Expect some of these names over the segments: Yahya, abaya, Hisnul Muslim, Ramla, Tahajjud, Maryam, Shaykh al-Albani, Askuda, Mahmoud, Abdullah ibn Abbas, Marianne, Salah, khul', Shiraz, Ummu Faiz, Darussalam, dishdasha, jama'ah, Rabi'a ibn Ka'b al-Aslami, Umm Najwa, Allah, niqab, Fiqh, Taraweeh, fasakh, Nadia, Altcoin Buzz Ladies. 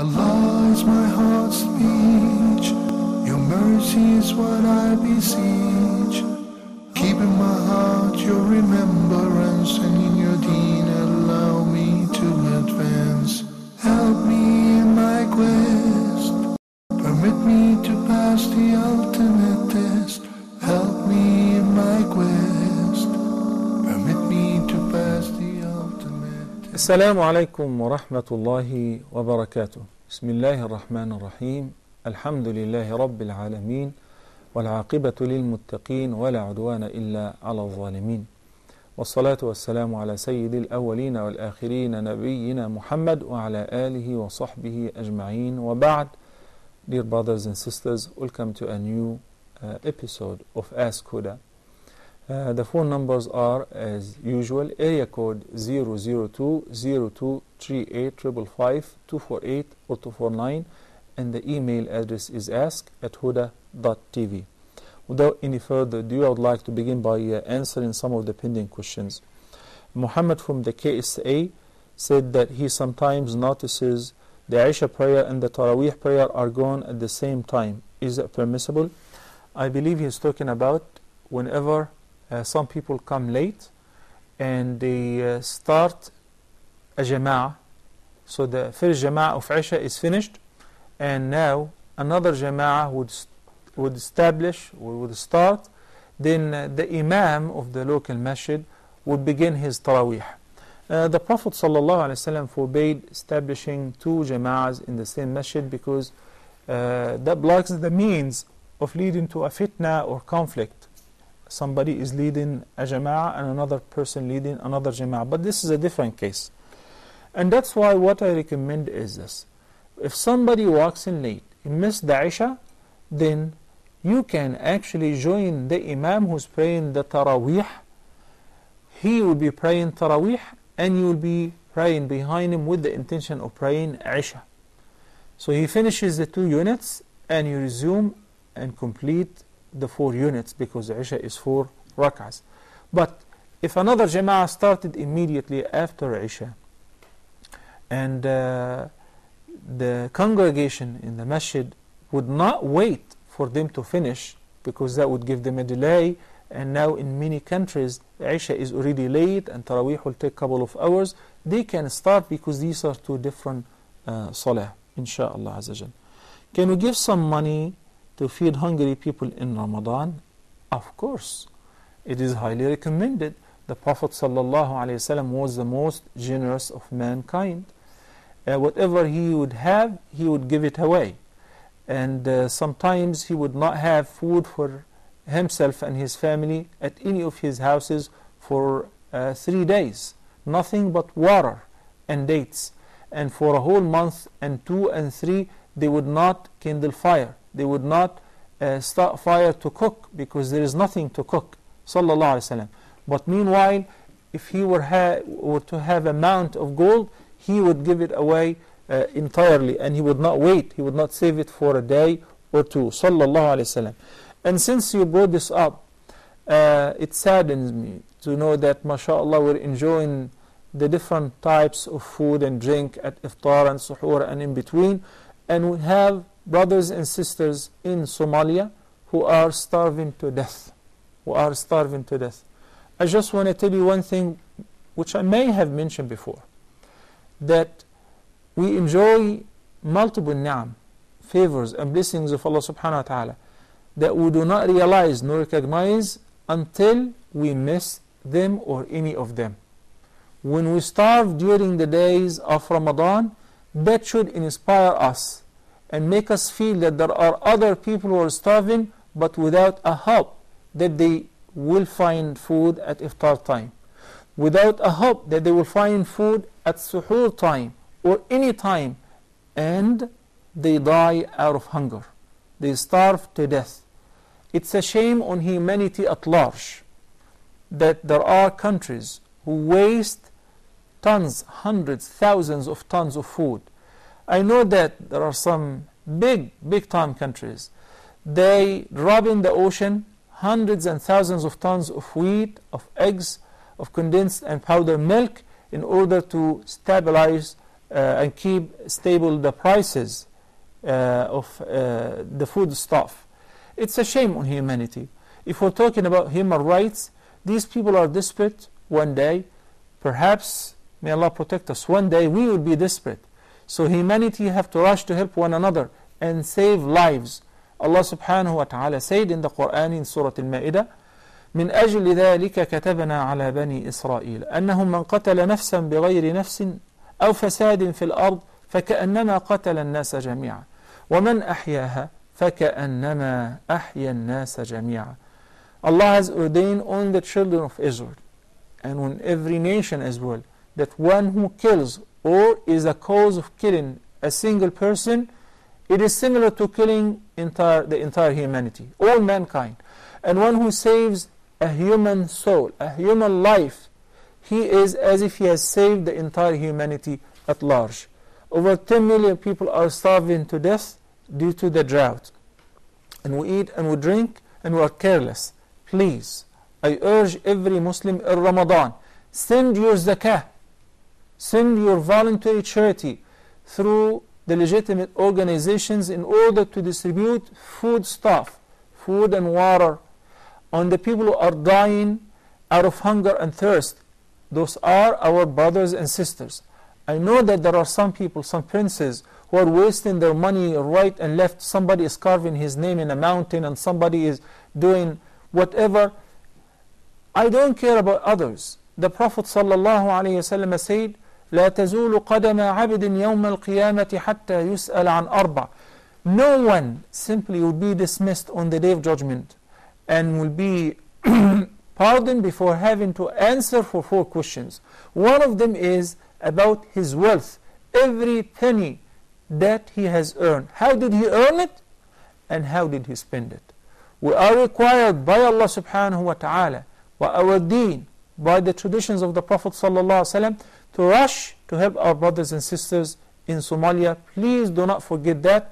Allah is my heart's speech. Your mercy is what I beseech. Keep in my heart your remembrance, and in your deen allow me to advance. Help me in my quest. Permit me to pass the ultimate test. Help me in my quest. Permit me to pass the ultimate test. Assalamu alaikum wa rahmatullahi wa barakatuh. Bismillahir Rahmanir Rahim. Alhamdulillahi Rabbil Alameen. والعاقبة للمتقين ولا عدوان إلا على الظالمين والصلاة والسلام على سيد الأولين والآخرين نبينا محمد وعلى آله وصحبه أجمعين وبعد. Dear brothers and sisters, welcome to a new episode of Askuda. The phone numbers are as usual, area code 002-0238-555-248 or 249, and the email address is ask@huda.tv. Without any further ado, I would like to begin by answering some of the pending questions. Muhammad from the KSA said that he sometimes notices the Isha prayer and the Taraweeh prayer are gone at the same time. Is that permissible? I believe he's talking about whenever some people come late and they start a jama'ah. So the first jama'ah of Isha is finished, and now another jama'ah would start, then the imam of the local masjid would begin his taraweeh. The Prophet ﷺ forbade establishing two jama'ahs in the same masjid because that blocks the means of leading to a fitna or conflict. Somebody is leading a jama'ah and another person leading another jama'ah, but this is a different case. And that's why what I recommend is this. If somebody walks in late and missed the Isha, then you can actually join the imam who's praying the Taraweeh. He will be praying Taraweeh and you will be praying behind him with the intention of praying Isha. So he finishes the two units and you resume and complete the four units because Isha is four rak'ahs. But if another jama'ah started immediately after Isha and the congregation in the masjid would not wait for them to finish because that would give them a delay, and now in many countries Isha is already late and Taraweeh will take a couple of hours. They can start because these are two different salah, inshaAllah azza. Can we give some money to feed hungry people in Ramadan? Of course, it is highly recommended. The Prophet ﷺ was the most generous of mankind. Whatever he would have, he would give it away. And sometimes he would not have food for himself and his family at any of his houses for 3 days. Nothing but water and dates. And for a whole month and 2 and 3, they would not kindle fire. They would not start fire to cook because there is nothing to cook. Sallallahu Alaihi Wasallam. But meanwhile, if he were to have a mount of gold, he would give it away entirely, and he would not wait, he would not save it for a day or two. Sallallahu Alaihi Wasallam. And since you brought this up, it saddens me to know that mashallah we're enjoying the different types of food and drink at iftar and suhoor and in between, and we have brothers and sisters in Somalia who are starving to death, I just want to tell you one thing which I may have mentioned before, that we enjoy multiple ni'am, favors and blessings of Allah subhanahu wa ta'ala that we do not realize nor recognize until we miss them or any of them. When we starve during the days of Ramadan, that should inspire us and make us feel that there are other people who are starving but without a hope that they will find food at iftar time, without a hope that they will find food at suhoor time or any time, and they die out of hunger. They starve to death. It's a shame on humanity at large that there are countries who waste tons, hundreds, thousands of tons of food. I know that there are some big time countries. They rob in the ocean hundreds and thousands of tons of wheat, of eggs, of condensed and powdered milk in order to stabilize and keep stable the prices of the foodstuff. It's a shame on humanity. If we're talking about human rights, these people are desperate. One day, perhaps, may Allah protect us, one day we will be desperate. So humanity have to rush to help one another and save lives. Allah subhanahu wa ta'ala said in the Quran in Surah Al-Ma'idah, من أجل ذلك كتبنا على بني إسرائيل أنهم من قتل نفسا بغير نفس أو فساد في الأرض فكأنما قتل الناس جميعا ومن أحياها فكأنما أحيا الناس جميعا. Allah has ordained on the children of Israel and on every nation as well that one who kills or is a cause of killing a single person, it is similar to killing the entire humanity, all mankind. And one who saves a human soul, a human life, he is as if he has saved the entire humanity at large. Over 10 million people are starving to death due to the drought. And we eat and we drink and we are careless. Please, I urge every Muslim in Ramadan, send your zakah, send your voluntary charity through the legitimate organizations in order to distribute foodstuff, food and water, on the people who are dying out of hunger and thirst. Those are our brothers and sisters. I know that there are some people, some princes, who are wasting their money right and left. Somebody is carving his name in a mountain and somebody is doing whatever. I don't care about others. The Prophet ﷺ said, لا تزول قدم عبد يوم القيامة حتى يسأل عن أربع. No one simply will be dismissed on the day of judgment and will be pardoned before having to answer for 4 questions. One of them is about his wealth, every penny that he has earned. How did he earn it and how did he spend it? We are required by Allah subhanahu wa ta'ala, by our deen, by the traditions of the Prophet sallallahu alaihi wasallam, to rush to help our brothers and sisters in Somalia. Please do not forget that.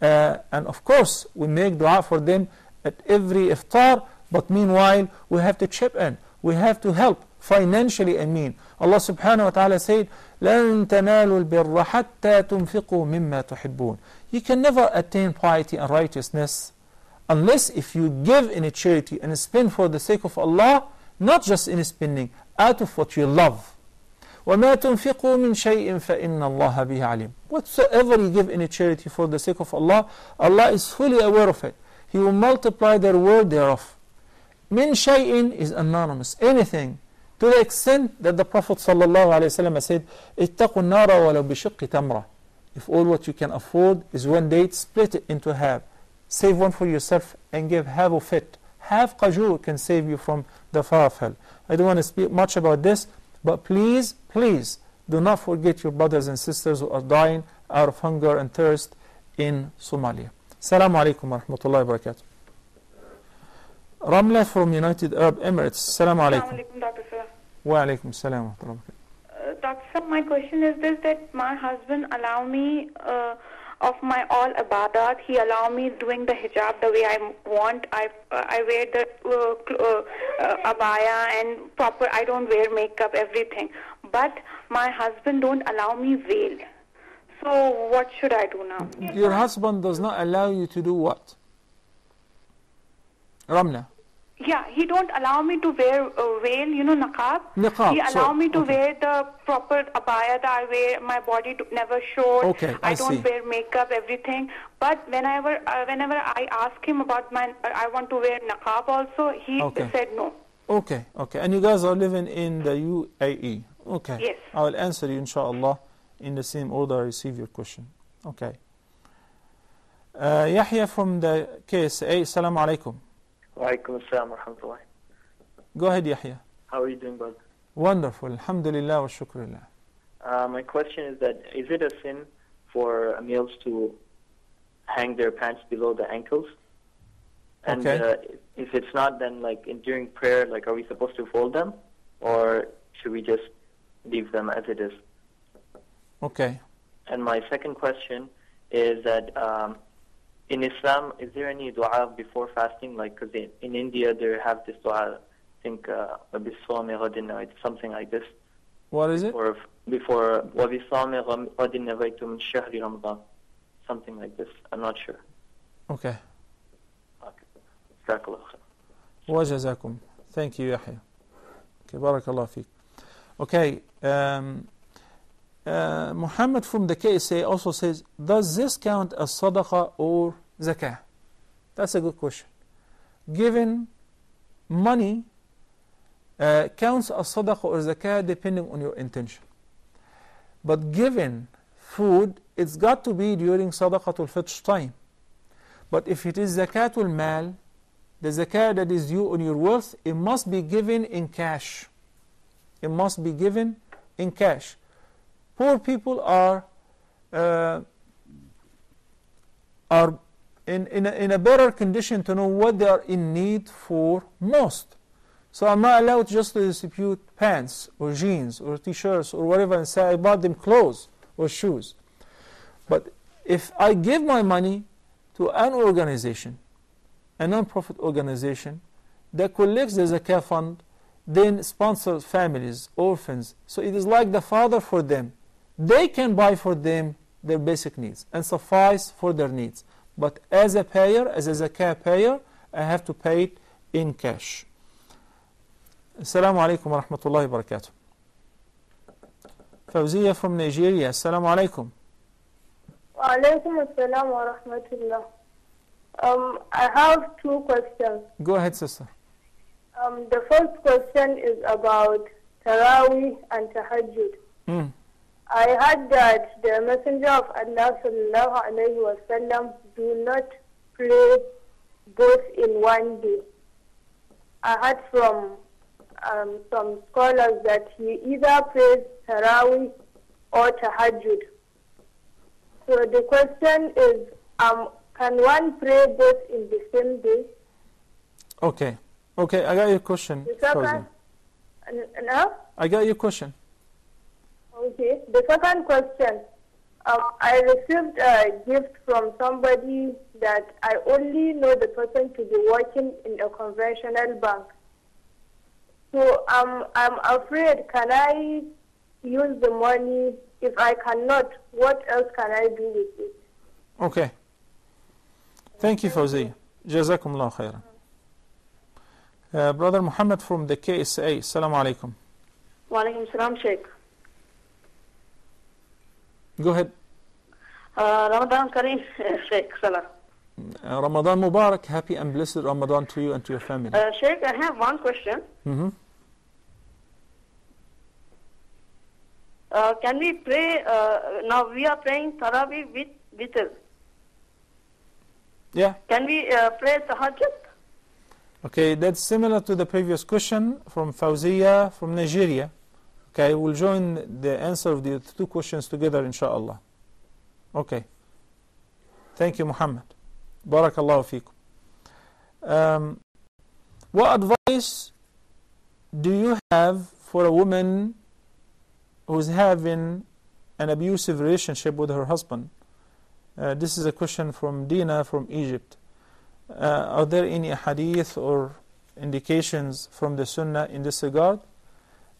And of course, we make dua for them at every iftar, but meanwhile, we have to chip in. We have to help financially, I mean. Allah subhanahu wa ta'ala said, لَن تَنَالُوا الْبِرَّ حَتَّى تُنْفِقُوا مِمَّا تُحِبُّونَ. You can never attain piety and righteousness unless if you give in a charity and spend for the sake of Allah, not just in spending, out of what you love. وَمَا تُنْفِقُوا مِنْ شَيْءٍ فَإِنَّ اللَّهَ بِهِ عَلِيمٌ. Whatsoever you give in a charity for the sake of Allah, Allah is fully aware of it. He will multiply the reward thereof. مِنْ شَيْءٍ is anonymous, anything, to the extent that the Prophet ﷺ said, اتَّقُوا النَّارَ وَلَوْ بِشِقِّ تَمْرَةٍ. If all what you can afford is one date, split it into half. Save one for yourself and give half of it. Half qajur can save you from the fire of hell. I don't want to speak much about this, but please, please, do not forget your brothers and sisters who are dying out of hunger and thirst in Somalia. Assalamu alaikum wa rahmatullahi wa barakatuh. Ramla from United Arab Emirates. Assalamu alaikum. Assalamu alaikum, Dr. Sir. Wa alaikum assalam wa rahmatullahi wa barakatuh. Dr. Sir, my question is this, that my husband allow me of my all ibadat. He allow me doing the hijab the way I want. I wear the abaya and proper. I don't wear makeup, everything. But my husband don't allow me veil. So what should I do now? Your husband does not allow you to do what? Ramla. Yeah, he don't allow me to wear a veil, you know, niqab. Niqab. He allow me to wear the proper abaya that I wear. My body never showed. Okay, I don't wear makeup, everything. But whenever I ask him about I want to wear niqab also, he said no. Okay, okay. And you guys are living in the UAE. Okay. Yes. I will answer you, inshallah, in the same order I receive your question. Okay. Yahya from the KSA. Assalamu alaikum. Wa'alaikum assalam wa rahmatullahi. Go ahead, Yahya. How are you doing, brother? Wonderful. Alhamdulillah wa shukrillah. My question is that, is it a sin for males to hang their pants below the ankles? And if it's not, then like during prayer, like are we supposed to fold them? Or should we just leave them as it is? Okay. And my second question is that, in Islam, is there any dua before fasting? Like, because in India, they have this dua, I think, it's something like this. What is it? Or before something like this. I'm not sure. Okay. Jazakum. Thank you, Yahya. Okay, barakallah feek. Okay, Muhammad from the KSA also says, does this count as sadaqah or zakah? That's a good question. Given money counts as sadaqah or zakah depending on your intention. But given food, it's got to be during sadaqatul fitr time. But if it is zakatul mal, the zakah that is due on your wealth, it must be given in cash. It must be given in cash. Poor people are in a better condition to know what they are in need for most. So I'm not allowed just to distribute pants or jeans or t-shirts or whatever and say I bought them clothes or shoes. But if I give my money to an organization, a non-profit organization that collects the zakah fund, then sponsors families, orphans. So it is like the father for them. They can buy for them their basic needs and suffice for their needs. But as a payer, as a zakah payer, I have to pay it in cash. Assalamu alaikum wa rahmatullahi wa barakatuh. Fawziya from Nigeria, assalamu alaikum. Wa alaikum assalam wa rahmatullah. I have two questions. Go ahead, sister. The first question is about Taraweeh and Tahajjud. I heard that the Messenger of Allah sallallahu alayhi wa sallam do not pray both in one day. I heard from some scholars that he either prays Taraweeh or Tahajjud. So the question is, can one pray both in the same day? Okay. Okay, I got your question. I got your question. Okay. The second question. I received a gift from somebody that I only know the person to be working in a conventional bank. So I'm afraid, can I use the money? If I cannot, what else can I do with it? Okay. Thank you, Fawzi. Jazakumullah khairan. Brother Muhammad from the KSA, assalamu alaikum. Wa alaikum salam, Sheikh. Go ahead. Ramadan Kareem, Sheikh, salam. Ramadan Mubarak, happy and blessed Ramadan to you and to your family. Sheikh, I have one question. Can we pray, now we are praying Taraweeh with witr. Yeah. Can we pray Tahajjud? Okay, that's similar to the previous question from Fawziya from Nigeria. Okay, we'll join the answer of the two questions together, inshallah. Okay. Thank you, Muhammad. Barakallahu feekum. What advice do you have for a woman who's having an abusive relationship with her husband? This is a question from Dina from Egypt. Are there any hadith or indications from the Sunnah in this regard?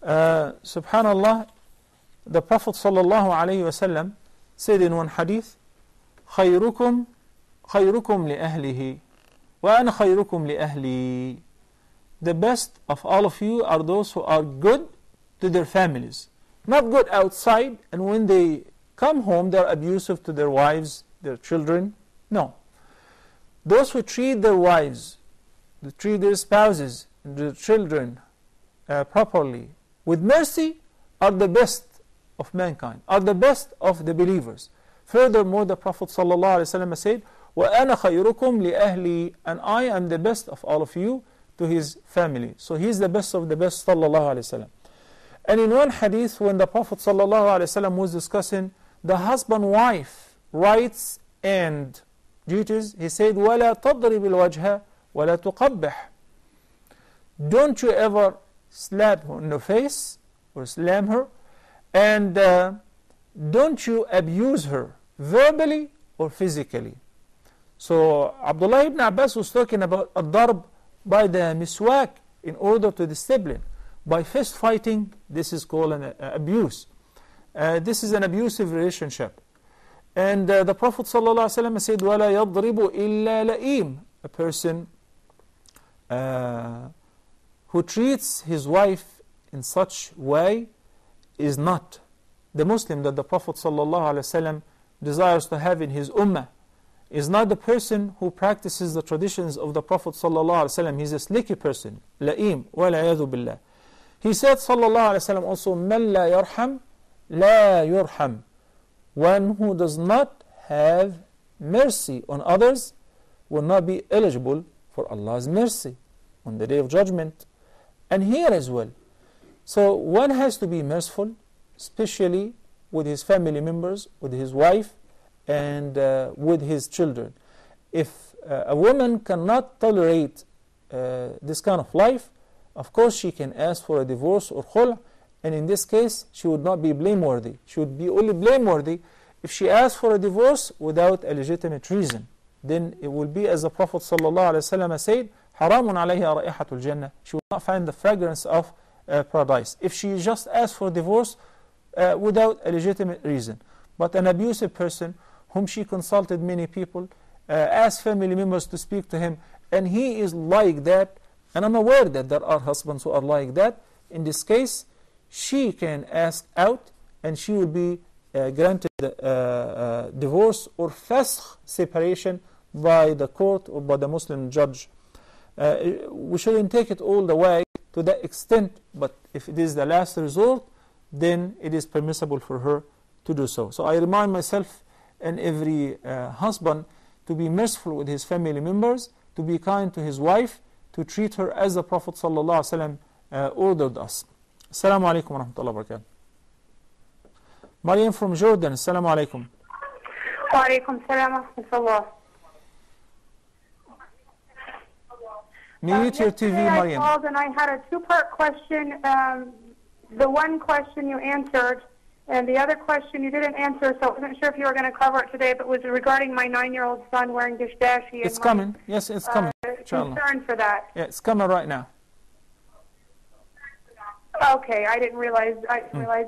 Subhanallah, the Prophet sallallahu alaihi wasallam said in one hadith, "Khayrukum, khayrukum li ahlihi, wa ana khayrukum li ahli." The best of all of you are those who are good to their families, not good outside. And when they come home, they are abusive to their wives, their children. No. Those who treat their wives, who treat their spouses, their children properly, with mercy, are the best of mankind, are the best of the believers. Furthermore, the Prophet ﷺ said, وَأَنَا خَيْرُكُمْ لِأَهْلِي, and I am the best of all of you to his family. So he is the best of the best, ﷺ. And in one hadith, when the Prophet ﷺ was discussing the husband-wife rights and duties, he said, وَلَا تَضْرِبِ الْوَجْهَ وَلَا تُقَبِّحْ. Don't you ever slap her in the face or slam her, and don't you abuse her verbally or physically. So Abdullah ibn Abbas was talking about a darb by the miswak in order to discipline. By fist fighting, this is called an abuse. This is an abusive relationship. And the Prophet ﷺ said, وَلَا يَضْرِبُ إِلَّا لَئِيمٌ. A person who treats his wife in such way is not the Muslim that the Prophet ﷺ desires to have in his ummah, is not the person who practices the traditions of the Prophet ﷺ. He's a slicky person. لَئِيمٌ وَلَا billah. He said ﷺ also, مَنْ لَا يَرْحَمْ لَا يُرْحَمْ. One who does not have mercy on others will not be eligible for Allah's mercy on the Day of Judgment and here as well. So one has to be merciful, especially with his family members, with his wife, and with his children. If a woman cannot tolerate this kind of life, of course she can ask for a divorce or khul'. And in this case, she would not be blameworthy. She would be only blameworthy if she asked for a divorce without a legitimate reason. Then it will be as the Prophet ﷺ said, "Haramun alayha ra'ihatul jannah." She will not find the fragrance of paradise if she just asked for divorce without a legitimate reason. But an abusive person, whom she consulted many people, asked family members to speak to him, and he is like that. And I'm aware that there are husbands who are like that. In this case, she can ask out and she will be granted divorce or fasakh, separation, by the court or by the Muslim judge. We shouldn't take it all the way to that extent, but if it is the last resort, then it is permissible for her to do so. So I remind myself and every husband to be merciful with his family members, to be kind to his wife, to treat her as the Prophet ﷺ ordered us. Assalamu alaikum wa rahmatullahi wa barakatuh. Marianne from Jordan, assalamu alaikum. Wa alaikum salam wa rahmatullah. Mute your TV, Marianne. I called and I had a two-part question. The one question you answered, and the other question you didn't answer, so I wasn't sure if you were going to cover it today, but was regarding my 9-year-old son wearing dishdashi. It's coming. Yes, it's coming. Concern for that. Yeah, it's coming right now. Okay, I didn't realize.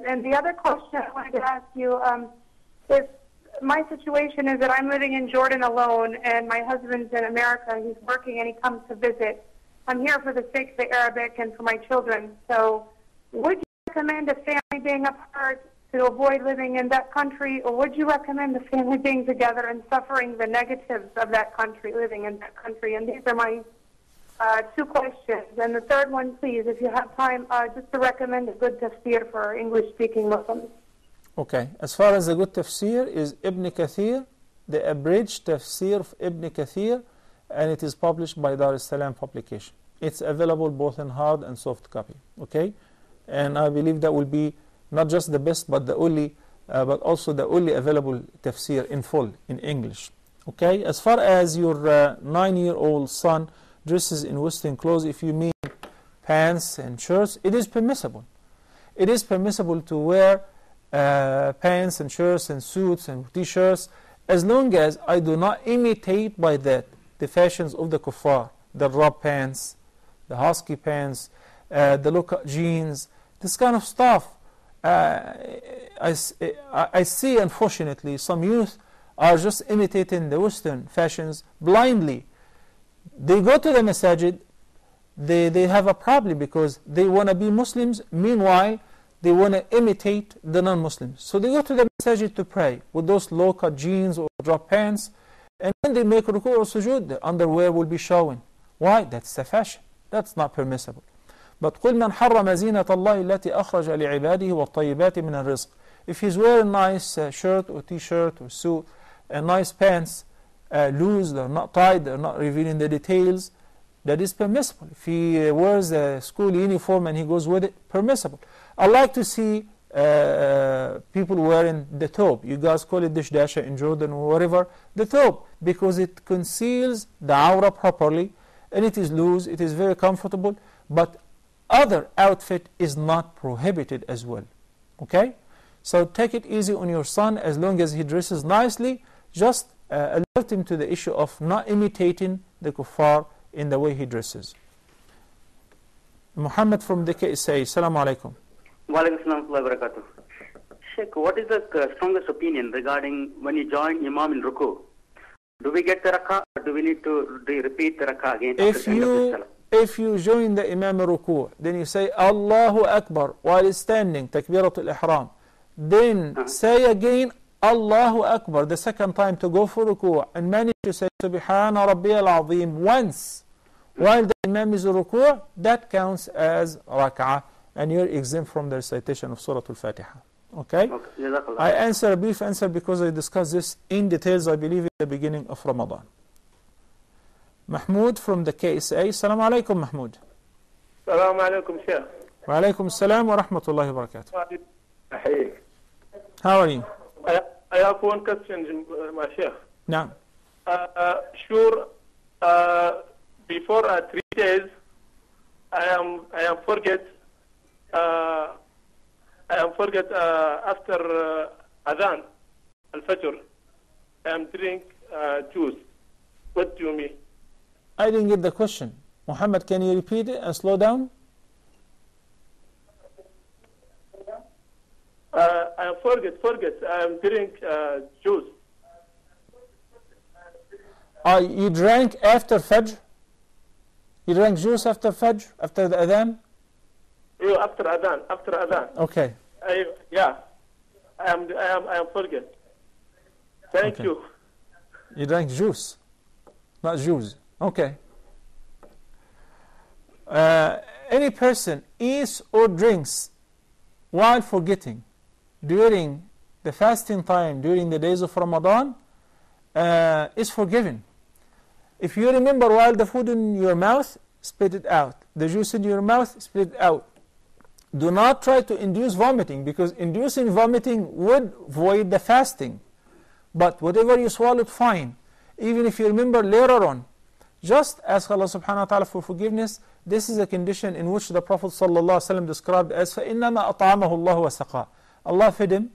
And the other question I wanted to ask you, if my situation is that I'm living in Jordan alone, and my husband's in America, he's working, and he comes to visit. I'm here for the sake of the Arabic and for my children. So would you recommend a family being apart to avoid living in that country, or would you recommend the family being together and suffering the negatives of that country, living in that country? And these are my two questions. And the third one, please, if you have time, just to recommend a good tafsir for English-speaking Muslims. Okay. As far as a good tafsir is Ibn Kathir, the abridged tafsir of Ibn Kathir, and it is published by Darussalam publication. It's available both in hard and soft copy. Okay? And I believe that will be not just the best, but the only, but also the only available tafsir in full, in English. Okay? As far as your 9-year-old son dresses in Western clothes, if you mean pants and shirts, it is permissible. It is permissible to wear pants and shirts and suits and t-shirts, as long as I do not imitate by that the fashions of the kuffar, the rub pants, the husky pants, the look jeans, this kind of stuff. I see, unfortunately, some youth are just imitating the Western fashions blindly. They go to the masajid, they have a problem because they want to be Muslims, meanwhile they want to imitate the non-Muslims. So they go to the masajid to pray with those low-cut jeans or drop pants, and when they make ruku or sujood, their underwear will be showing. Why? That's the fashion. That's not permissible. But قُلْ مَنْ حَرَّمَ زِينَةَ اللَّهِ الَّتِي أَخْرَجَ لِعِبَادِهِ وَالطَّيِّبَاتِ مِنَ الرِّزْقِ. If he's wearing a nice shirt or t-shirt or suit and nice pants, loose, they're not tied, they're not revealing the details, that is permissible. If he wears a school uniform and he goes with it, permissible. I like to see people wearing the tobe. You guys call it dishdasha in Jordan or wherever, the tobe, because it conceals the aura properly and it is loose, it is very comfortable, but other outfit is not prohibited as well. Okay? So take it easy on your son as long as he dresses nicely, just alert him to the issue of not imitating the kuffar in the way he dresses. Muhammad from the KSA, assalamu alaikum. Wa alaikum salam wa barakatuh. Sheikh, what is the strongest opinion regarding when you join Imam in Ruku? Do we get the Rak'ah or do we need to repeat the Rak'ah again? If you join the Imam in Ruku, then you say Allahu Akbar while standing, Takbiratul Ihram. Then say again Allahu Akbar the second time to go for Ruku, and manage to say Subhana Rabbiyal Azim once while the Imam is in Ruku, that counts as Rak'ah. And you're exempt from the recitation of Surah Al-Fatiha. Okay? I answer a brief answer because I discussed this in details, I believe, at the beginning of Ramadan. Mahmoud from the KSA. Salaam alaikum, Mahmoud. Salaam alaikum, Shaykh. Wa alaikum salam wa rahmatullahi wa barakatuh. How are you? I have one question, my Shaykh. No. Before 3 days, I am forget. I forget after Adhan, Al-Fajr, I am drink juice. What do you mean? I didn't get the question. Muhammad, can you repeat it and slow down? I forget. I am drink juice. You drank after Fajr? You drank juice after Fajr, after the Adhan? After Adhan. Okay. I am forget. Thank you. You drank juice, not juice. Okay. Any person eats or drinks while forgetting during the fasting time, during the days of Ramadan, is forgiven. If you remember while the food in your mouth, spit it out. The juice in your mouth, spit it out. Do not try to induce vomiting, because inducing vomiting would void the fasting. But whatever you swallowed, fine. Even if you remember later on, just ask Allah subhanahu wa ta'ala for forgiveness. This is a condition in which the Prophet ﷺ described as فَإِنَّمَا أَطْعَمَهُ اللَّهُ وَسَقَاهُ. Allah fed him,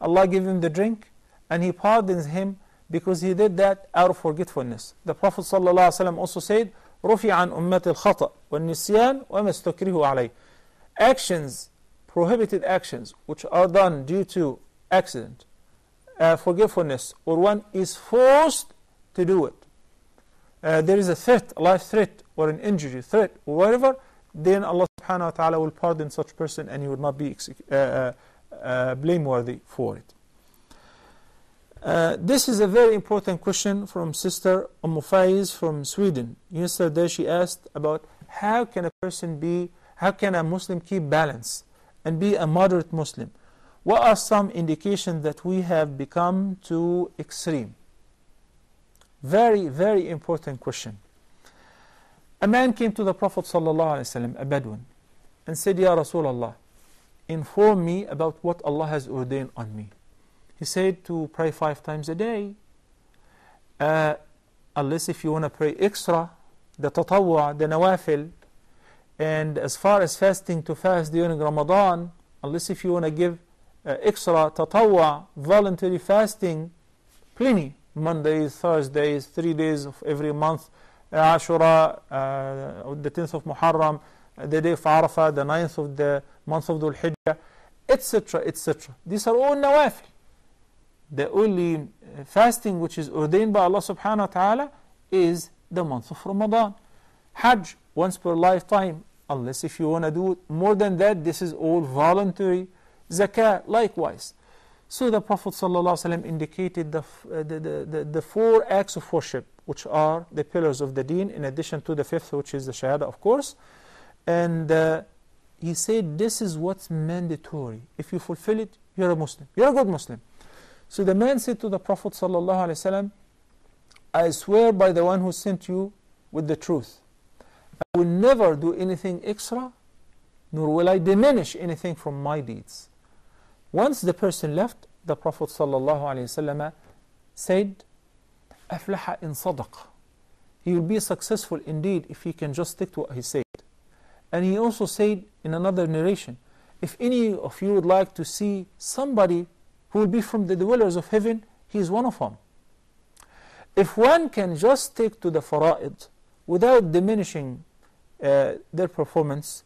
Allah gave him the drink, and He pardons him because he did that out of forgetfulness. The Prophet ﷺ also said, رُفِعَ عَنْ أُمَّةِ الْخَطَأِ وَالنِّسْيَانِ وَمَسْتُكْرِهُ عَلَيْهِ. Actions, prohibited actions, which are done due to accident, forgetfulness, or one is forced to do it. There is a threat, a life threat, or an injury threat, or whatever, then Allah subhanahu wa ta'ala will pardon such person and he will not be blameworthy for it. This is a very important question from Sister Ummu Faiz from Sweden. Yesterday she asked about how can a Muslim keep balance and be a moderate Muslim? What are some indications that we have become too extreme? Very, very important question. A man came to the Prophet ﷺ, a Bedouin, and said, Ya Rasulullah, inform me about what Allah has ordained on me. He said to pray 5 times a day, unless if you want to pray extra, the tatawwa, the nawafil. And as far as fasting, to fast during Ramadan, unless if you want to give extra tatawwa, voluntary fasting, plenty. Mondays, Thursdays, 3 days of every month, Ashura, the 10th of Muharram, the day of Arafah, the 9th of the month of Dhul Hijjah, etc., etc. These are all nawafil. The only fasting which is ordained by Allah subhanahu wa ta'ala is the month of Ramadan. Hajj, once per lifetime, unless if you want to do it more than that, this is all voluntary. Zakah, likewise. So the Prophet ﷺ indicated the 4 acts of worship, which are the pillars of the deen, in addition to the 5th, which is the shahada, of course. And he said, this is what's mandatory. If you fulfill it, you're a Muslim. You're a good Muslim. So the man said to the Prophet ﷺ, I swear by the one who sent you with the truth, I will never do anything extra, nor will I diminish anything from my deeds. Once the person left, the Prophet ﷺ said, أَفْلَحَ إِن صَدَقَ. He will be successful indeed if he can just stick to what he said. And he also said in another narration, if any of you would like to see somebody who will be from the dwellers of heaven, he is one of them. If one can just stick to the fara'id without diminishing their performance,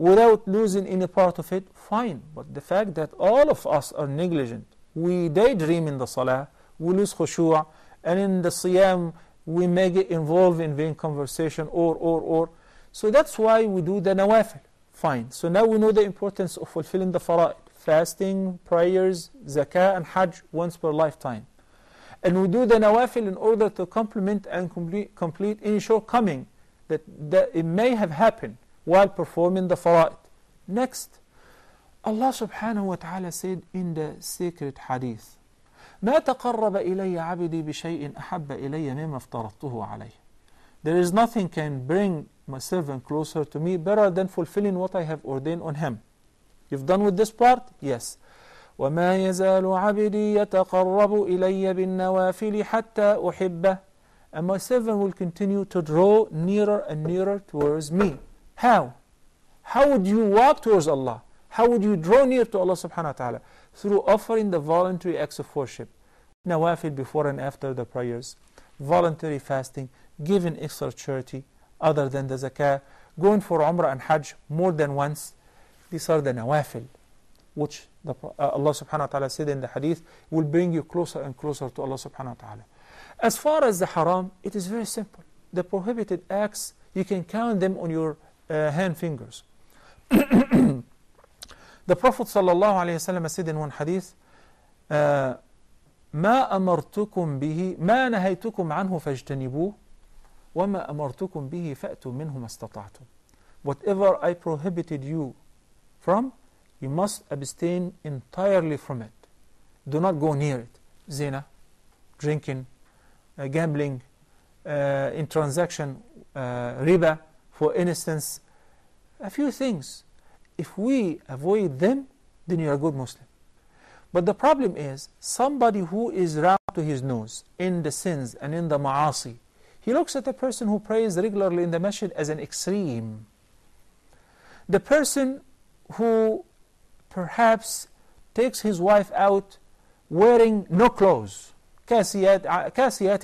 without losing any part of it, fine. But the fact that all of us are negligent, we daydream in the salah, we lose khushu', and in the siyam we may get involved in vain conversation, or. So that's why we do the nawafil. Fine. So now we know the importance of fulfilling the fara'id, fasting, prayers, zakah, and hajj once per lifetime. And we do the nawafil in order to complement and complete any shortcoming that it may have happened while performing the fara'id. Next, Allah subhanahu wa ta'ala said in the sacred hadith, مَا تَقَرَّبَ إِلَيَّ عَبِدِي بِشَيْءٍ أَحَبَّ إِلَيَّ مِمَّا افْتَرَضْتُهُ عَلَيْهِ. There is nothing can bring my servant closer to me better than fulfilling what I have ordained on him. You've done with this part? Yes. وَمَا يَزَالُ عَبِدِي يَتَقَرَّبُ إِلَيَّ بِالنَّوَافِلِ حَتَّى أُحِبَّهُ. And my servant will continue to draw nearer and nearer towards me. How? How would you walk towards Allah? How would you draw near to Allah subhanahu wa ta'ala? Through offering the voluntary acts of worship. Nawafil before and after the prayers. Voluntary fasting. Giving extra charity other than the zakah. Going for umrah and hajj more than once. These are the nawafil, which Allah subhanahu wa ta'ala said in the hadith will bring you closer and closer to Allah subhanahu wa ta'ala. As far as the haram, it is very simple. The prohibited acts, you can count them on your hand fingers. The Prophet ﷺ said in one hadith, مَا أَمَرْتُكُمْ بِهِ مَا نَهَيْتُكُمْ عَنْهُ فَاجْتَنِبُوهُ وَمَا أَمَرْتُكُمْ بِهِ فَأْتُوا مِنْهُ مَا اسْتَطَعْتُمْ. Whatever I prohibited you from, you must abstain entirely from it. Do not go near it. Zina, drinking, gambling, in transaction, riba, for instance, a few things. If we avoid them, then you are a good Muslim. But the problem is, somebody who is round to his nose in the sins and in the ma'asi, he looks at the person who prays regularly in the masjid as an extreme. The person who perhaps takes his wife out wearing no clothes, كاسيات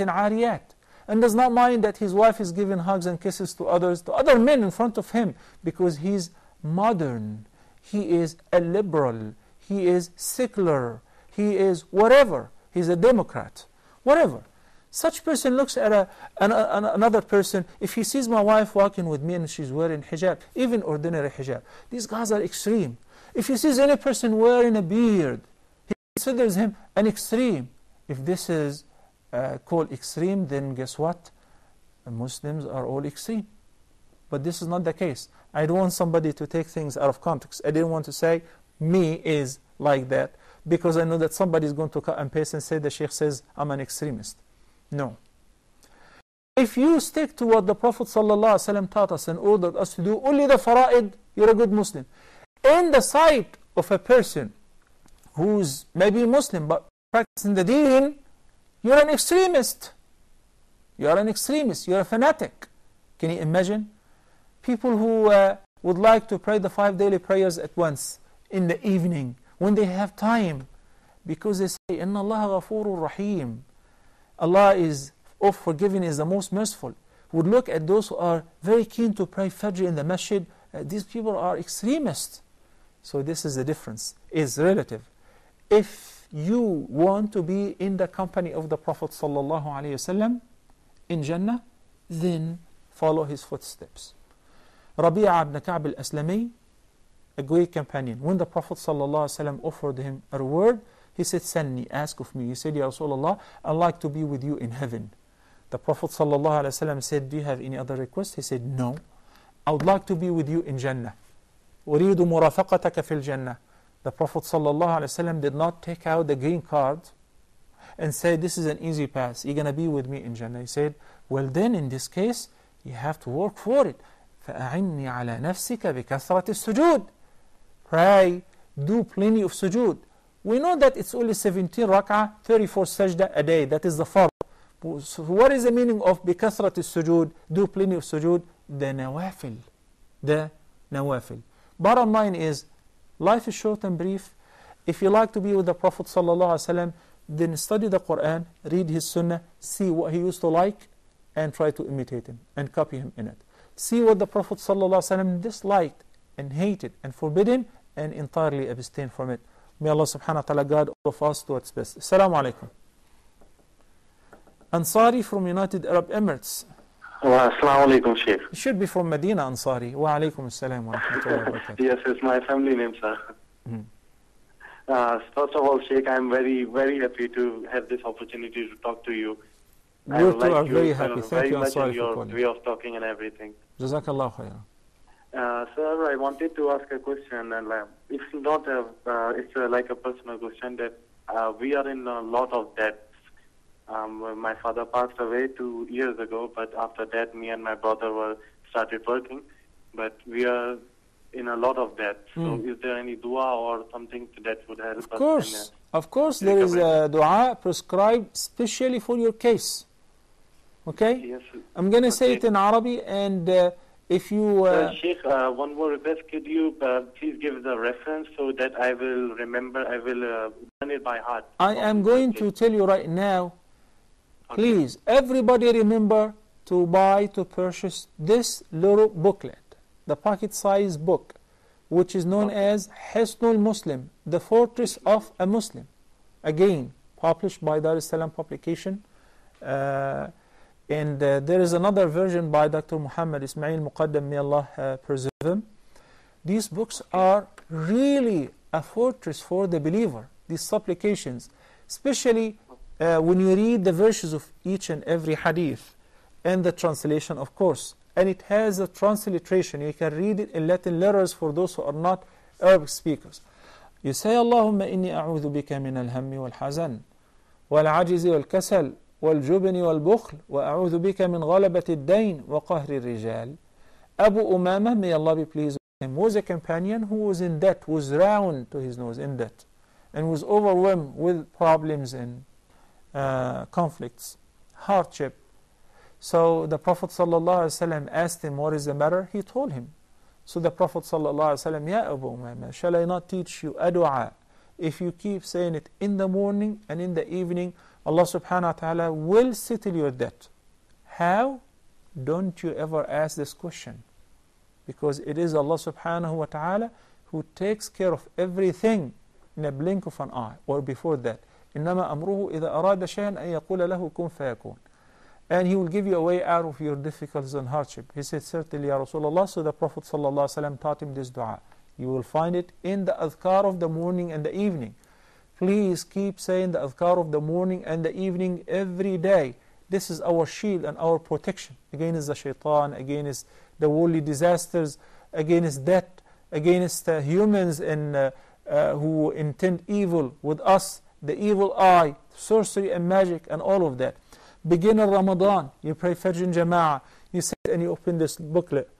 عاريات, and does not mind that his wife is giving hugs and kisses to others, to other men in front of him, because he's modern, he is a liberal, he is secular, he is whatever, he's a Democrat, whatever. Such person looks at another person. If he sees my wife walking with me and she's wearing hijab, even ordinary hijab, these guys are extreme. If he sees any person wearing a beard, he considers him an extreme. If this is called extreme, then guess what? The Muslims are all extreme. But this is not the case. I don't want somebody to take things out of context. I didn't want to say, me is like that, because I know that somebody is going to cut and paste and say, the Sheikh says, I'm an extremist. No. If you stick to what the Prophet ﷺ taught us and ordered us to do, only the fara'id, you're a good Muslim. In the sight of a person who's maybe Muslim, but practicing the deen, you're an extremist. You're an extremist. You're a fanatic. Can you imagine? People who would like to pray the 5 daily prayers at once in the evening, when they have time, because they say, إِنَّ اللَّهَ غَفُورٌ رَحِيمٌ. Allah is of forgiving, is the most merciful. Would look at those who are very keen to pray Fajr in the masjid. These people are extremists. So this is the difference. It's relative. If you want to be in the company of the Prophet ﷺ in Jannah, then follow his footsteps. Rabi'a ibn Ka'b al-Aslami, a great companion, when the Prophet ﷺ offered him a reward, he said, Sanni, ask of me. He said, Ya Rasulullah, I'd like to be with you in heaven. The Prophet ﷺ said, do you have any other request? He said, no. I would like to be with you in Jannah. أريد مرافقتك في الجنة. The Prophet ﷺ did not take out the green card and say, this is an easy pass, you're going to be with me in Jannah. He said, well then, in this case, you have to work for it. فَأَعِنِّي عَلَى نَفْسِكَ بِكَثْرَةِ السُّجُودِ. Pray, do plenty of sujood. We know that it's only 17 rak'ah, 34 sajda a day. That is the fard. So what is the meaning of بِكَثْرَةِ السُّجُودِ? Do plenty of sujood. The nawafil. The nawafil. Bottom line is, life is short and brief. If you like to be with the Prophet ﷺ, then study the Quran, read his sunnah, see what he used to like, and try to imitate him and copy him in it. See what the Prophet ﷺ disliked and hate it and forbid him and entirely abstain from it. May Allah subhanahu wa ta'ala guide all of us to what's best. Assalamu alaikum. Ansari from United Arab Emirates. Wa assalamu alaikum, Shaykh. It should be from Medina, Ansari. Wa alaikum assalam wa rahmatullahi wa barakatuh. Yes, it's my family name, sir. First of all, Shaykh, I'm very, very happy to have this opportunity to talk to you. You too are very happy. Thank you, Ansari, for calling. Way of talking and everything. Jazakallah khairan. Sir, I wanted to ask a question, and it's not a, it's like a personal question that we are in a lot of debt. My father passed away 2 years ago, but after that, me and my brother were started working, but we are in a lot of debt. So is there any dua or something that would help us? Of course, there is a dua prescribed specially for your case. Okay? Yes. I'm going to say it in Arabic, and if you... Sheikh, one more request. Could you please give the reference so that I will remember, I will learn it by heart? I am going to tell you right now. Okay. Please, everybody remember to buy, to purchase this little booklet, the pocket-sized book, which is known as Hisnul Muslim, the Fortress of a Muslim. Again, published by Darussalam Publication. And there is another version by Dr. Muhammad Ismail Muqaddam, may Allah preserve him. These books are really a fortress for the believer, these supplications, especially when you read the verses of each and every hadith, and the translation, of course. And it has a transliteration. You can read it in Latin letters for those who are not Arabic speakers. You say, Allahumma inni a'udhu bika min al-hammi wal-hazan, wal-ajizi wal-kasal, والجبن والبخل وأعوذ بك من غلبة الدين وقهر الرجال. Abu Umama, may Allah be pleased with him, was a companion who was in debt, was round to his nose in debt, and was overwhelmed with problems and conflicts, hardship. So the Prophet ﷺ asked him, what is the matter? He told him. So the Prophet ﷺ, Ya Abu Umama, shall I not teach you a dua? If you keep saying it in the morning and in the evening, Allah subhanahu wa ta'ala will settle your debt. How? Don't you ever ask this question. Because it is Allah subhanahu wa ta'ala who takes care of everything in a blink of an eye, or before that. إِنَّمَا أَمْرُهُ إِذَا أَرَادَ شَيْئًا أَن يَقُولَ لَهُ كُن فَيَكُونَ. And He will give you a way out of your difficulties and hardship. He said, certainly, Ya Rasulullah. So the Prophet sallallahu alayhi wa sallam taught him this dua. You will find it in the adhkar of the morning and the evening. Please keep saying the adhkar of the morning and the evening every day. This is our shield and our protection against the shaitan, against the worldly disasters, against death, against humans and who intend evil with us, the evil eye, sorcery and magic and all of that. Begin in Ramadan, you pray Fajr in Jama'ah, you sit and you open this booklet,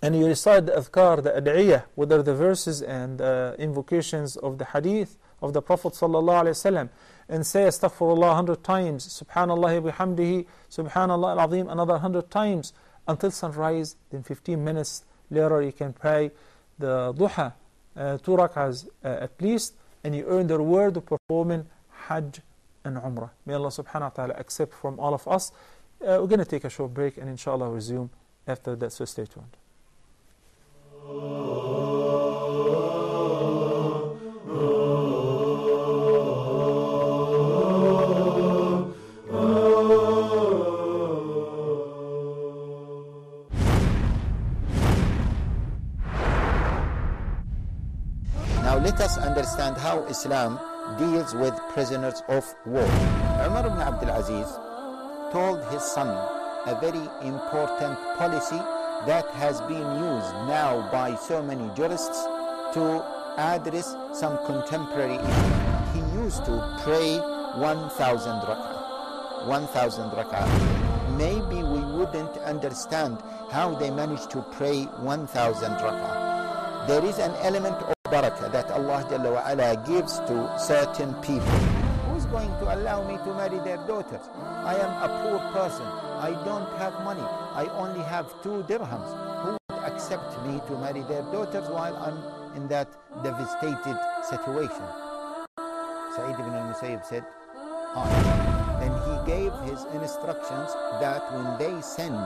and you recite the adhkar, the ad'iyah, whether the verses and invocations of the hadith of the Prophet ﷺ, and say astaghfirullah 100 times, subhanallah wa bihamdihi, subhanallah al-azim another 100 times until sunrise. Then 15 minutes later you can pray the duha, 2 rak'ahs at least, and you earn the reward of performing hajj and umrah. May Allah subhanahu wa ta'ala accept from all of us. We're going to take a short break and inshallah resume after that, so stay tuned. Now let us understand how Islam deals with prisoners of war. Umar Ibn Abdul Aziz told his son a very important policy that has been used now by so many jurists to address some contemporary issues. He used to pray 1,000 rak'ah. 1,000 rak'ah. Maybe we wouldn't understand how they managed to pray 1,000 rak'ah. There is an element of barakah that Allah Jalla wa Ala gives to certain people. Who's going to allow me to marry their daughters? I am a poor person. I don't have money. I only have 2 dirhams. Who would accept me to marry their daughters while I'm in that devastated situation? Saeed ibn al-Musaib said, Then he gave his instructions that when they send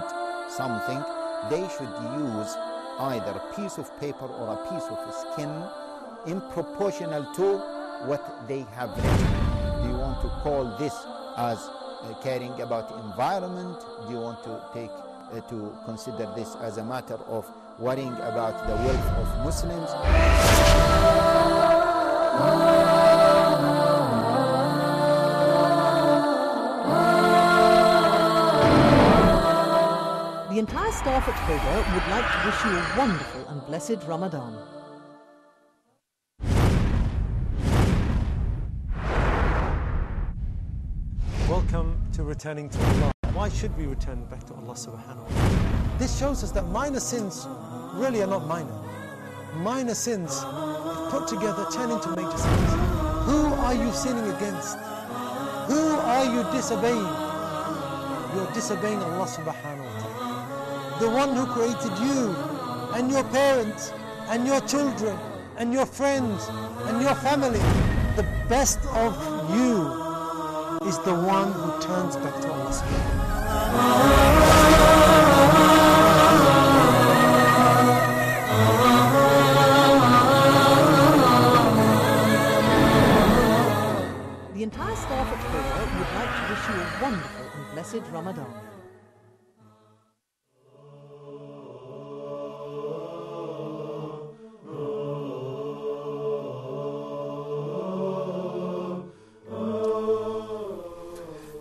something, they should use either a piece of paper or a piece of skin in proportional to what they have written. Do you want to call this as caring about environment? Do you want to take to consider this as a matter of worrying about the wealth of Muslims? The entire staff at Huda would like to wish you a wonderful and blessed Ramadan. Welcome to Returning to Allah. Why should we return back to Allah subhanahu wa ta'ala? This shows us that minor sins really are not minor. Minor sins put together turn into major sins. Who are you sinning against? Who are you disobeying? You're disobeying Allah subhanahu wa ta'ala. The one who created you and your parents and your children and your friends and your family. The best of you is the one who turns back to Allah subhanahu wa ta'ala. The entire staff at Huda would like to wish you a wonderful and blessed Ramadan.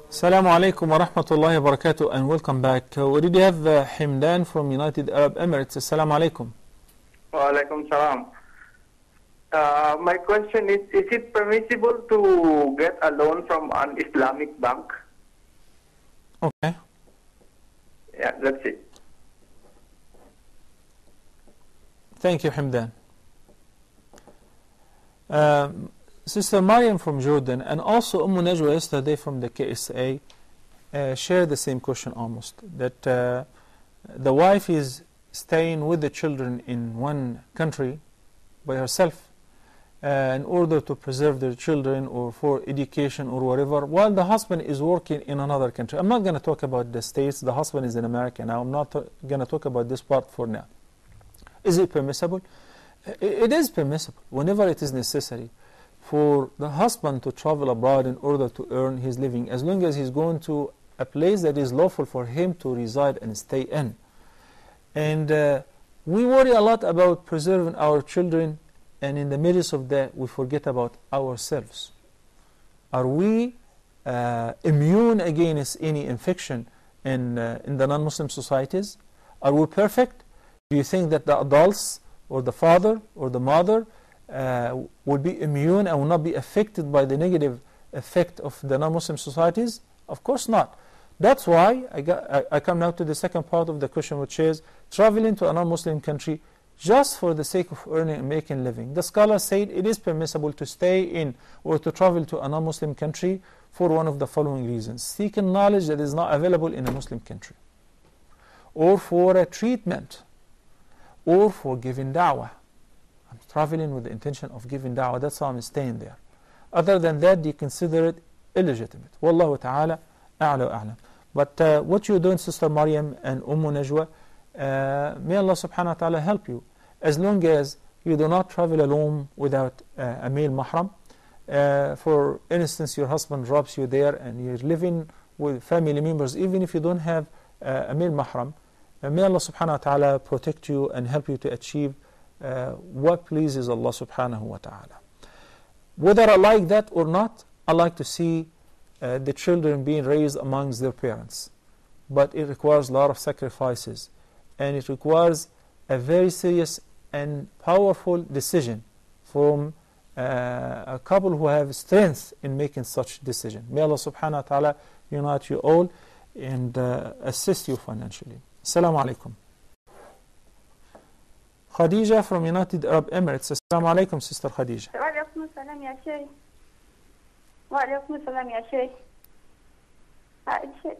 Assalamu alaikum wa rahmatullahi wa barakatuh, and welcome back. We did have Hamdan from United Arab Emirates. Assalamu alaikum. Wa alaikum salam. My question is it permissible to get a loan from an Islamic bank? Okay. Yeah, that's it. Thank you, Hamdan. Sister Maryam from Jordan and also Umm Najwa yesterday from the KSA shared the same question almost, that the wife is staying with the children in one country by herself in order to preserve their children or for education or whatever, while the husband is working in another country. I'm not going to talk about the states. The husband is in America now. I'm not going to talk about this part for now. Is it permissible? It is permissible whenever it is necessary for the husband to travel abroad in order to earn his living, as long as he's going to a place that is lawful for him to reside and stay in. And we worry a lot about preserving our children, and in the midst of that we forget about ourselves. Are we immune against any infection in the non-Muslim societies? Are we perfect? Do you think that the adults or the father or the mother will be immune and will not be affected by the negative effect of the non-Muslim societies? Of course not. That's why I come now to the second part of the question, which is traveling to a non-Muslim country just for the sake of earning and making a living. The scholar said it is permissible to stay in or to travel to a non-Muslim country for one of the following reasons: seeking knowledge that is not available in a Muslim country, or for a treatment, or for giving da'wah. I'm traveling with the intention of giving da'wah, that's why I'm staying there. Other than that, you consider it illegitimate. Wallahu ta'ala a'la wa a'lam. But what you're doing, Sister Maryam and Ummu Najwa, may Allah subhanahu wa ta'ala help you, as long as you do not travel alone without a male mahram. For instance, your husband drops you there and you're living with family members, even if you don't have a male mahram. May Allah subhanahu wa ta'ala protect you and help you to achieve what pleases Allah subhanahu wa ta'ala. Whether I like that or not, I like to see the children being raised amongst their parents. But it requires a lot of sacrifices, and it requires a very serious and powerful decision from a couple who have strength in making such decision. May Allah subhanahu wa ta'ala unite you all and assist you financially. Assalamu alaikum. Khadija from United Arab Emirates. Assalamu alaikum, Sister Khadija. Wa alaikum salam, ya Shaykh. Wa alaikum salam, ya Shaykh.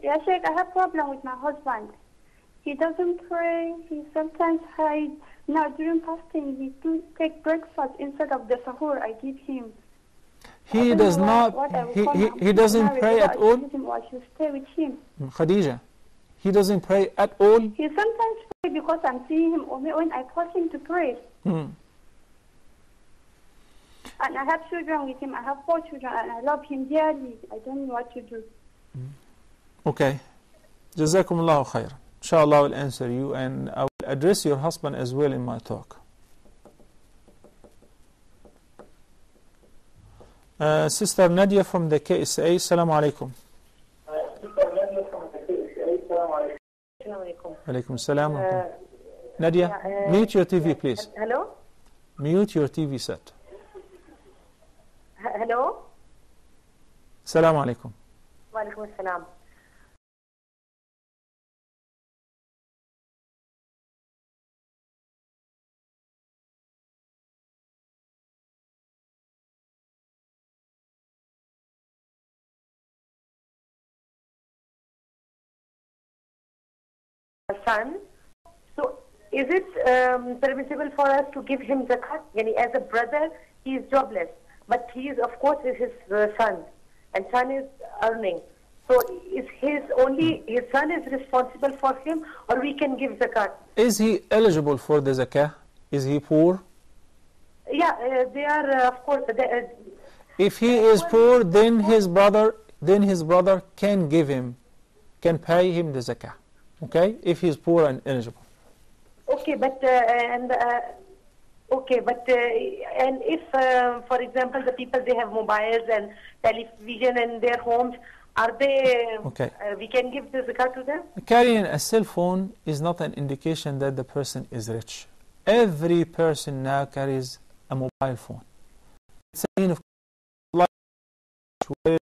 Ya Shaykh, I have a problem with my husband. He doesn't pray, he sometimes hides. Now, during fasting, he doesn't take breakfast instead of the sahur I give him. He does not, he doesn't pray at all? Or I should stay with him. Khadija, He doesn't pray at all? He sometimes prays because I'm seeing him only when I force him to pray. Hmm. And I have children with him. I have 4 children and I love him dearly. I don't know what to do. Okay. Jazakumullahu khair. Inshallah, I will answer you and I will address your husband as well in my talk. Sister Nadia from the KSA, Assalamu alaikum. Alaikum salam. Nadia, mute your TV, please. Hello? Mute your TV set. Hello? Assalamu alaikum. Wa alaikum assalam. Son. So, is it permissible for us to give him zakat? Yani as a brother, he is jobless, but he is, of course, is his son, and son is earning. So, is his only his son is responsible for him, or we can give zakat? Is he eligible for the zakat? Is he poor? Yeah, they are of course. They, if he is poor, then his brother can give him, can pay him the zakat. Okay, if he's poor and eligible. Okay, but and if, for example, the people they have mobiles and television in their homes, are they? Okay. We can give the zakat to them. Carrying a cell phone is not an indication that the person is rich. Every person now carries a mobile phone. It's a mean of life. I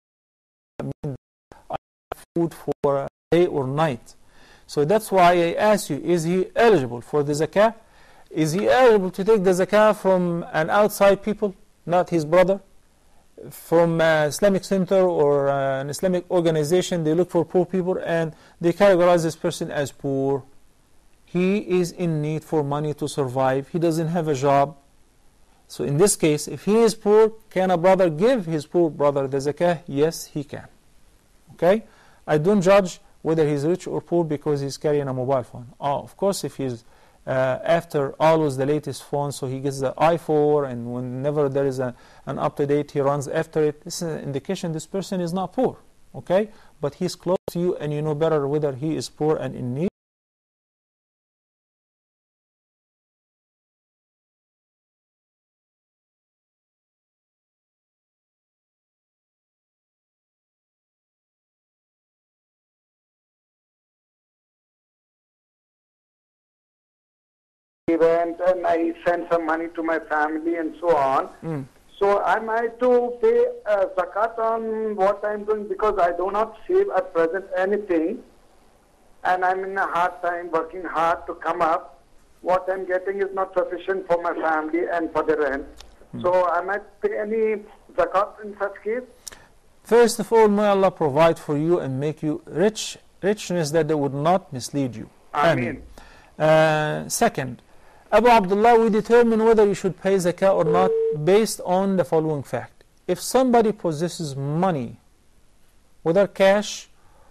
mean, food for day or night. So that's why I ask you, is he eligible for the zakah? Is he eligible to take the zakah from an outside people, not his brother? From an Islamic center or an Islamic organization, they look for poor people and they categorize this person as poor. He is in need for money to survive. He doesn't have a job. So in this case, if he is poor, can a brother give his poor brother the zakah? Yes, he can. Okay? I don't judge whether he's rich or poor because he's carrying a mobile phone. Oh, of course, if he's after always the latest phone, so he gets the i4, and whenever there is an up-to-date, he runs after it. This is an indication this person is not poor, okay? But he's close to you, and you know better whether he is poor and in need. And I send some money to my family and so on. Mm. So am I to pay zakat on what I'm doing because I do not save at present anything and I'm in a hard time working hard to come up. What I'm getting is not sufficient for my family and for the rent. Mm. So am I to pay any zakat in such case? First of all, may Allah provide for you and make you rich, richness that they would not mislead you. Ameen. Second, Abu Abdullah, we determine whether you should pay zakah or not based on the following fact. If somebody possesses money, whether cash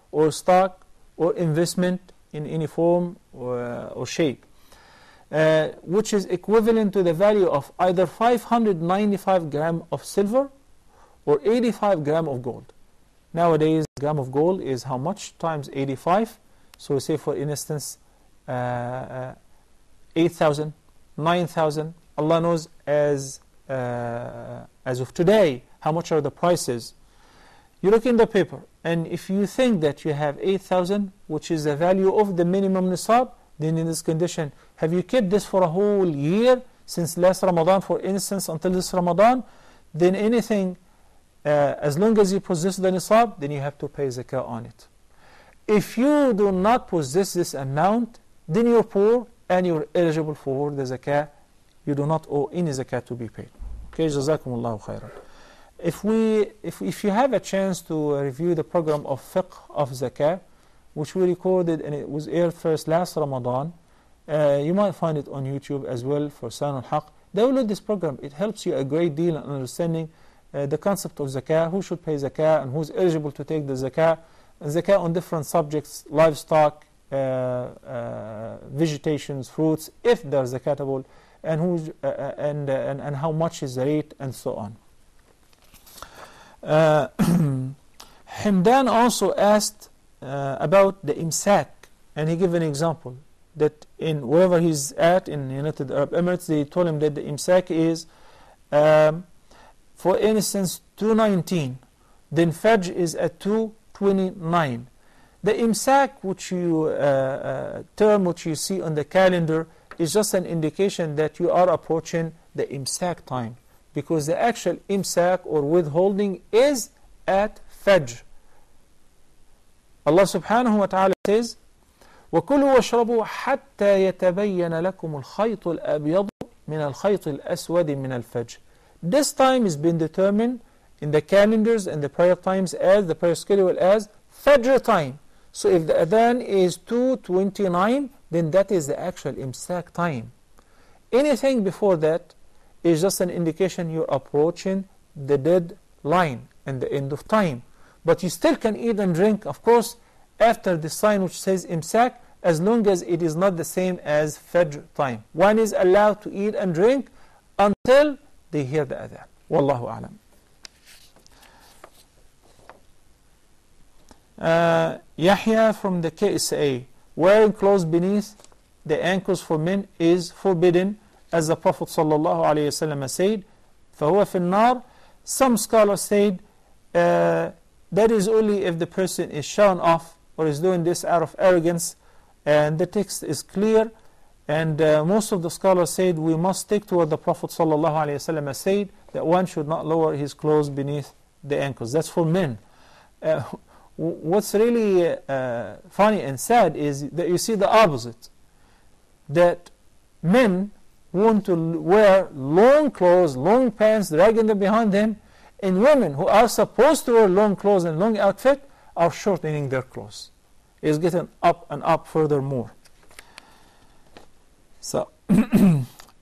or stock or investment in any form or shape, which is equivalent to the value of either 595 grams of silver or 85 grams of gold. Nowadays, a gram of gold is how much times 85? So we say, for instance, 8,000, 9,000, Allah knows as of today, how much are the prices. You look in the paper, and if you think that you have 8,000, which is the value of the minimum nisab, then in this condition, have you kept this for a whole year, since last Ramadan, for instance, until this Ramadan, then anything, as long as you possess the nisab, then you have to pay zakah on it. If you do not possess this amount, then you're poor, and you're eligible for the zakah. You do not owe any zakah to be paid. Okay, jazakumullahu khairan. If you have a chance to review the program of fiqh of zakah, which we recorded and it was aired first last Ramadan, you might find it on YouTube as well for Sanul Haq. Download this program. It helps you a great deal in understanding the concept of zakah, who should pay zakah and who's eligible to take the zakah on different subjects, livestock, vegetations, fruits, if they're zakatable, and who's and how much is the rate, and so on. Hamdan also asked about the imsak, and he gave an example that in wherever he's at in United Arab Emirates, they told him that the imsak is, for instance, 2:19, then Fajr is at 2:29. The imsak, which you term, which you see on the calendar, is just an indication that you are approaching the imsak time, because the actual imsak or withholding is at Fajr. Allah subhanahu wa ta'ala says, وَكُلُوا وَاشْرَبُوا حَتَّى يَتَبَيَّنَ لَكُمُ الْخَيْطُ الْأَبْيَضُ مِنَ الْخَيْطِ الْأَسْوَدِ مِنَ الْفَجْرِ. This time has been determined in the calendars and the prayer times as, the prayer schedule as, Fajr time. So if the adhan is 2:29, then that is the actual imsak time. Anything before that is just an indication you're approaching the deadline and the end of time. But you still can eat and drink, of course, after the sign which says imsak, as long as it is not the same as Fajr time. One is allowed to eat and drink until they hear the adhan. Wallahu a'lam. Yahya from the KSA, wearing clothes beneath the ankles for men is forbidden, as the Prophet ﷺ said, فَهُوَ فِي النَّارِ. Some scholars said that is only if the person is shown off or is doing this out of arrogance, and the text is clear, and most of the scholars said we must stick to what the Prophet ﷺ said, that one should not lower his clothes beneath the ankles. That's for men. What's really funny and sad is that you see the opposite, that men want to wear long clothes, long pants, dragging them behind them, and women who are supposed to wear long clothes and long outfit are shortening their clothes. It's getting up and up furthermore. So,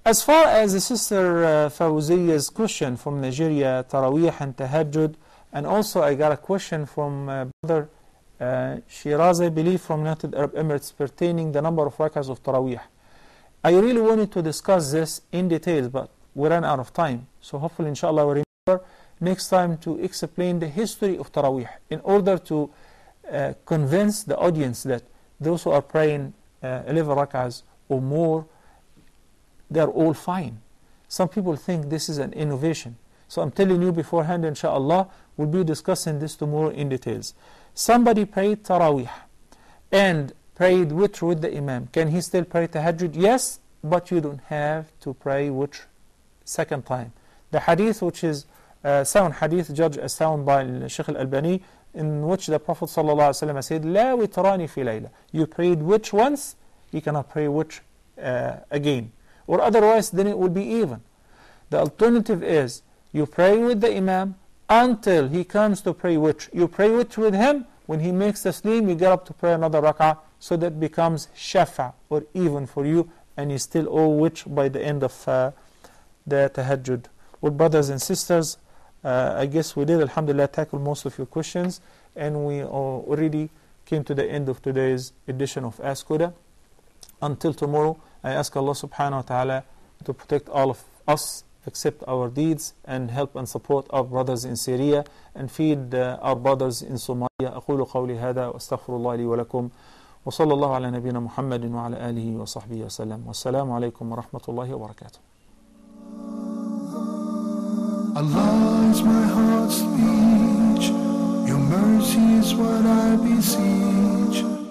as far as the sister Fawziya's question from Nigeria, Taraweeh and Tahajjud, and also I got a question from brother Shiraz, I believe, from United Arab Emirates, pertaining the number of rakahs of Taraweeh. I really wanted to discuss this in detail, but we ran out of time. So hopefully, inshallah, we'll remember next time to explain the history of Taraweeh in order to convince the audience that those who are praying 11 rakahs or more, they're all fine. Some people think this is an innovation. So I'm telling you beforehand, inshallah, we'll be discussing this tomorrow in details. Somebody prayed Taraweeh and prayed witr with the Imam. Can he still pray Tahajjud? Yes, but you don't have to pray witr second time. The hadith, which is sound hadith, judged as sound by Shaykh al-Albani, in which the Prophet ﷺ said, "La witrani fi layla." You prayed witr once, you cannot pray witr again. Or otherwise, then it will be even. The alternative is, you pray with the Imam until he comes to pray witr. You pray witr with him. When he makes taslim, you get up to pray another rak'ah. So that becomes shafa, or even for you, and you still owe witr by the end of the tahajjud. Well, brothers and sisters, I guess we did, alhamdulillah, tackle most of your questions. And we already came to the end of today's edition of Askuda. Until tomorrow, I ask Allah subhanahu wa ta'ala to protect all of us, accept our deeds, and help and support our brothers in Syria, and feed our brothers in Somalia. أقول قولي هذا وأستغفر الله لي ولكم وصلى الله على نبينا محمد وعلى آله وصحبه وسلم والسلام عليكم ورحمة الله وبركاته. Allah is my heart's speech, your mercy is what I beseech.